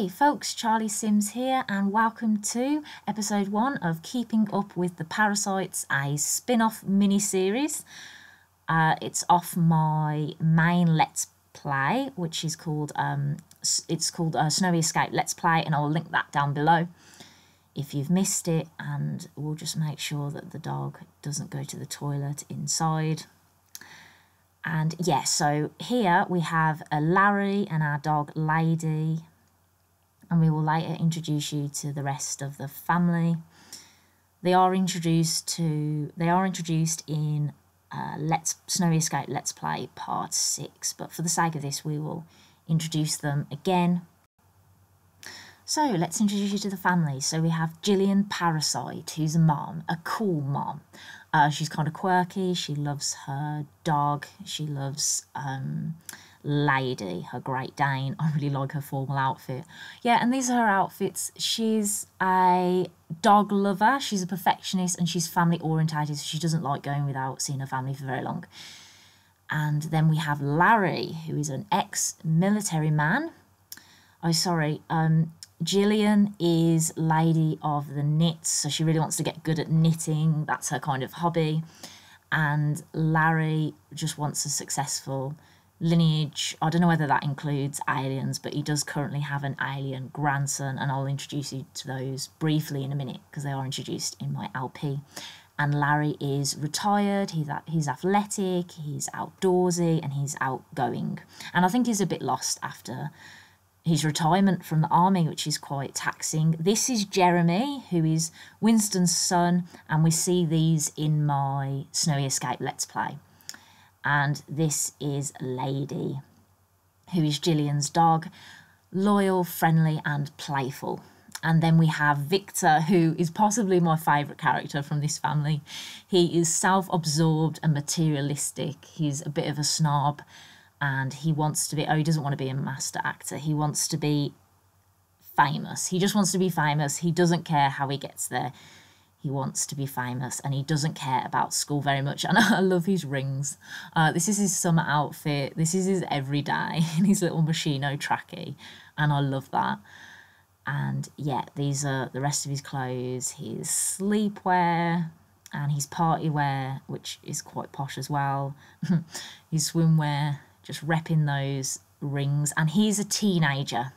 Hey folks, Charlie Sims here and welcome to episode 1 of Keeping Up With The Parasites, a spin-off mini-series. It's off my main Let's Play, which is called, Snowy Escape Let's Play, and I'll link that down below if you've missed it, and we'll just make sure that the dog doesn't go to the toilet inside. And yeah, so here we have Larry and our dog Lady, and we will later introduce you to the rest of the family. They are introduced in Snowy Escape Let's Play Part 6, but for the sake of this we will introduce them again. So let's introduce you to the family. So we have Jillian Parasite, who's a mom, a cool mom. She's kind of quirky, she loves her dog, she loves Lady, her Great Dane. I really like her formal outfit. Yeah, and these are her outfits. She's a dog lover, she's a perfectionist, and she's family orientated, so she doesn't like going without seeing her family for very long. And then we have Larry, who is an ex-military man. Oh, sorry, Jillian is Lady of the Knits, so she really wants to get good at knitting. That's her kind of hobby. And Larry just wants a successful lineage. I don't know whether that includes aliens, but he does currently have an alien grandson, and I'll introduce you to those briefly in a minute because they are introduced in my LP. And Larry is retired, he's athletic, he's outdoorsy, and he's outgoing. And I think he's a bit lost after his retirement from the army, which is quite taxing. This is Jeremy, who is Winston's son, and we see these in my Snowy Escape Let's Play. And this is Lady, who is Jillian's dog, loyal, friendly and playful. And then we have Victor, who is possibly my favourite character from this family. He is self-absorbed and materialistic. He's a bit of a snob and he wants to be, oh, he doesn't want to be a master actor. He wants to be famous. He just wants to be famous. He doesn't care how he gets there. He wants to be famous and he doesn't care about school very much. And I love his rings. This is his summer outfit. This is his everyday in his little Moschino trackie. And I love that. And yeah, these are the rest of his clothes, his sleepwear and his party wear, which is quite posh as well. His swimwear, just repping those rings. And he's a teenager.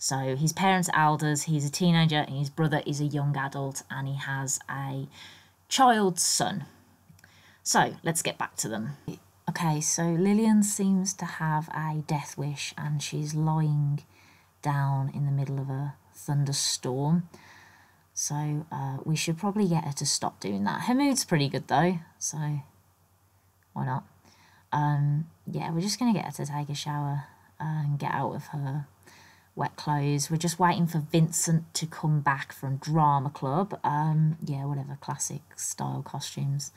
So his parents are elders, he's a teenager, and his brother is a young adult, and he has a child son. So let's get back to them. Okay, so Lillian seems to have a death wish and she's lying down in the middle of a thunderstorm. So we should probably get her to stop doing that. Her mood's pretty good though, so why not? Yeah, we're just going to get her to take a shower and get out of her wet clothes. We're just waiting for Vincent to come back from drama club. Yeah, whatever, classic style costumes,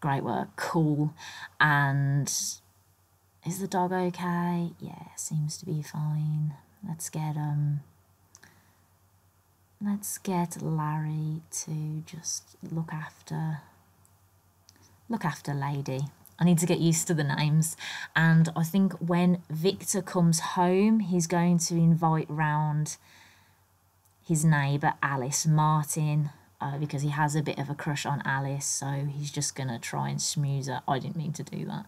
great work, cool. And is the dog okay? Yeah, seems to be fine. Let's get Larry to just look after Lady. I need to get used to the names. And I think when Victor comes home, he's going to invite round his neighbour, Alice Martin, because he has a bit of a crush on Alice, so he's just going to try and smooze her. I didn't mean to do that.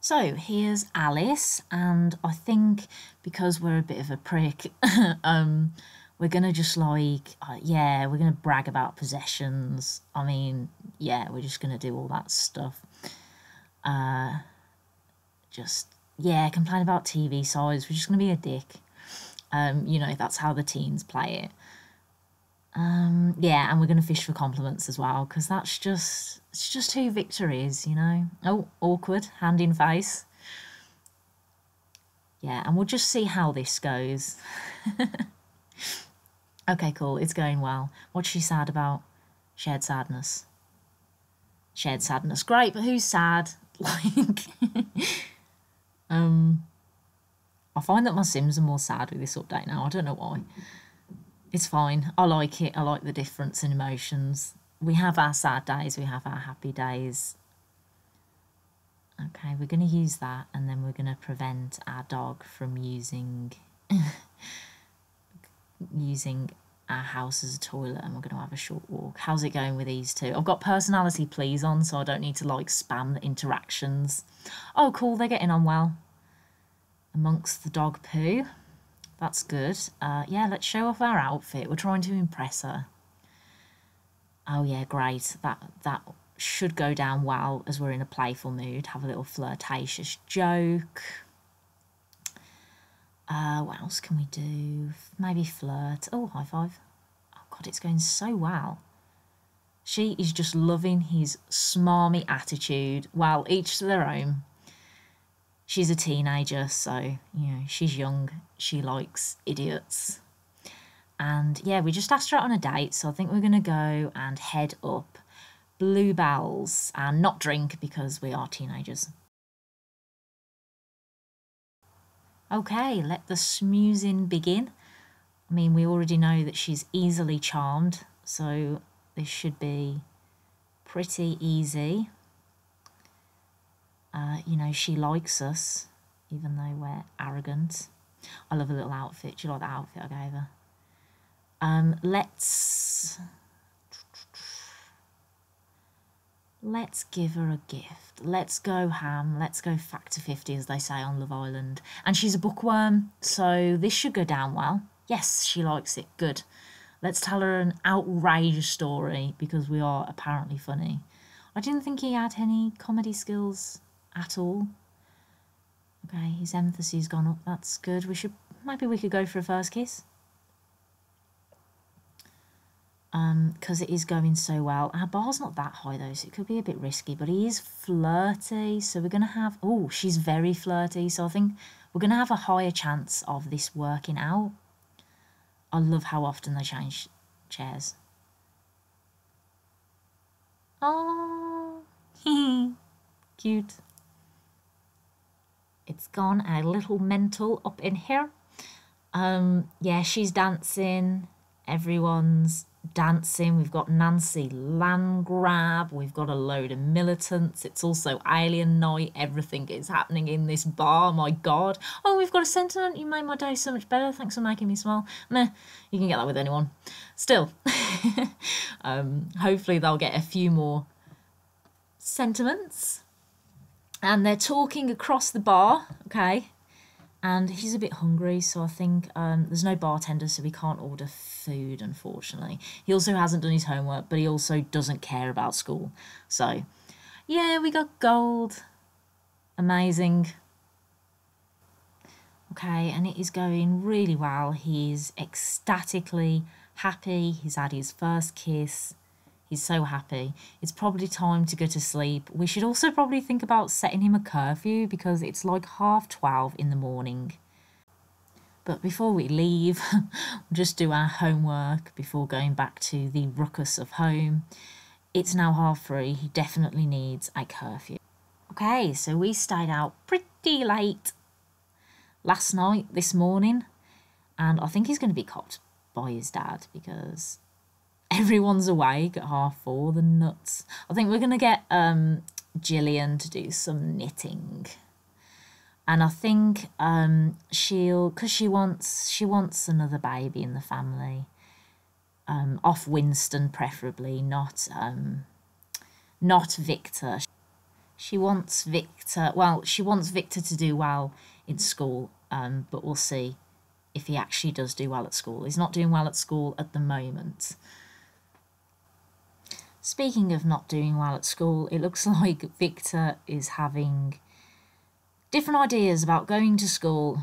So here's Alice, and I think because we're a bit of a prick, we're going to just yeah, we're going to brag about possessions. I mean, yeah, we're just going to do all that stuff. Yeah, complain about TV size. We're just going to be a dick. You know, that's how the teens play it. Yeah, and we're going to fish for compliments as well, because that's just, it's just who Victor is, you know. Oh, awkward, hand in face. Yeah, and we'll just see how this goes. Okay, cool, it's going well. What's she sad about? Shared sadness. Shared sadness, great, but who's sad? Like, I find that my Sims are more sad with this update now. I don't know why. It's fine. I like it. I like the difference in emotions. We have our sad days. We have our happy days. Okay, we're going to use that, and then we're going to prevent our dog from using using our house as a toilet, and we're going to have a short walk. How's it going with these two? I've got personality please on, so I don't need to like spam the interactions. Oh cool, they're getting on well amongst the dog poo. That's good. Yeah, let's show off our outfit. We're trying to impress her. Oh yeah, great. That should go down well as we're in a playful mood. Have a little flirtatious joke. What else can we do? Maybe flirt. Oh, high five. Oh God, it's going so well. She is just loving his smarmy attitude. Well, each to their own. She's a teenager, so, you know, she's young. She likes idiots. And, yeah, we just asked her out on a date, so I think we're going to go and head up Bluebells and not drink because we are teenagers. Okay, let the smoozing begin. I mean, we already know that she's easily charmed, so this should be pretty easy. You know, she likes us, even though we're arrogant. I love her little outfit. Do you like the outfit I gave her? Let's give her a gift. Let's go ham. Let's go factor 50, as they say on Love Island. And she's a bookworm, so this should go down well. Yes, she likes it. Good. Let's tell her an outrageous story, because we are apparently funny. I didn't think he had any comedy skills at all. Okay, his emphasis gone up. That's good. We should, maybe we could go for a first kiss. Because it is going so well. Our bar's not that high though, so it could be a bit risky. But he is flirty, so we're gonna have. Oh, she's very flirty. So I think we're gonna have a higher chance of this working out. I love how often they change chairs. Oh, cute. It's gone a little mental up in here. Yeah, she's dancing. Everyone's dancing. We've got Nancy Landgrab. We've got a load of militants. It's also Alien Night. Everything is happening in this bar. My God. Oh, we've got a sentiment. You made my day so much better. Thanks for making me smile. Meh. You can get that with anyone. Still. Hopefully they'll get a few more sentiments. And they're talking across the bar. Okay. And he's a bit hungry, so I think there's no bartender, so we can't order food, unfortunately. He also hasn't done his homework, but he also doesn't care about school. So, yeah, we got gold. Amazing. Okay, and it is going really well. He's ecstatically happy. He's had his first kiss. He's so happy. It's probably time to go to sleep. We should also probably think about setting him a curfew because it's like 12:30 in the morning. But before we leave, we'll just do our homework before going back to the ruckus of home. It's now 3:30. He definitely needs a curfew. Okay, so we stayed out pretty late last night, this morning, and I think he's going to be copped by his dad because everyone's awake at 4:30, the nuts. I think we're going to get Jillian to do some knitting. And I think she'll, because she wants another baby in the family. Off Winston, preferably, not Victor. She wants Victor, well, she wants Victor to do well in school, but we'll see if he actually does do well at school. He's not doing well at school at the moment. Speaking of not doing well at school, it looks like Victor is having different ideas about going to school.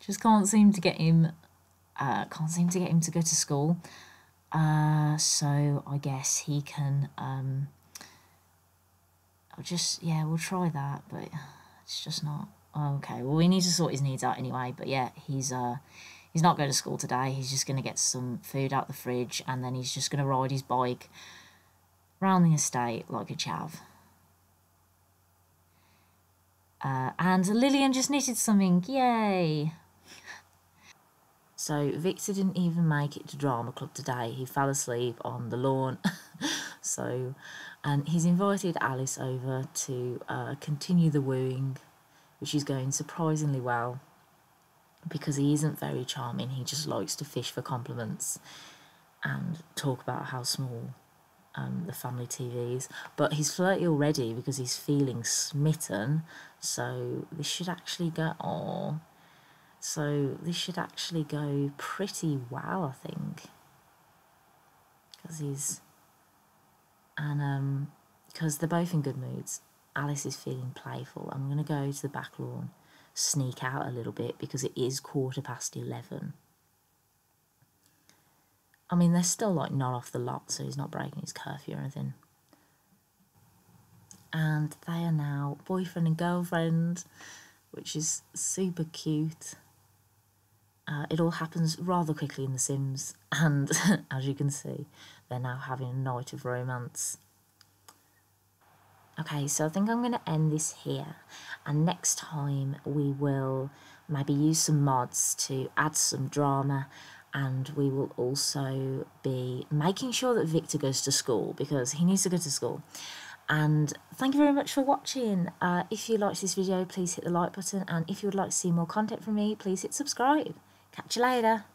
Just can't seem to get him to go to school. So I guess he can. We'll try that, but it's just not okay. Well, we need to sort his needs out anyway. But yeah, he's not going to school today. He's just going to get some food out the fridge and then he's just going to ride his bike around the estate like a chav. And Lillian just knitted something. Yay! So Victor didn't even make it to drama club today. He fell asleep on the lawn. So, and he's invited Alice over to continue the wooing, which is going surprisingly well. because he isn't very charming. He just likes to fish for compliments and talk about how small the family TV is. But he's flirty already because he's feeling smitten, so this should actually go... Aww. So this should actually go pretty well, I think. Because he's... And, because they're both in good moods. Alice is feeling playful. I'm going to go to the back lawn, sneak out a little bit, because it is 11:15. I mean, they're still, like, not off the lot, so he's not breaking his curfew or anything. And they are now boyfriend and girlfriend, which is super cute. It all happens rather quickly in The Sims, and as you can see, they're now having a night of romance. Okay, so I think I'm going to end this here, and next time we will maybe use some mods to add some drama, and we will also be making sure that Victor goes to school, because he needs to go to school. And thank you very much for watching. If you liked this video, please hit the like button, and if you would like to see more content from me, please hit subscribe. Catch you later.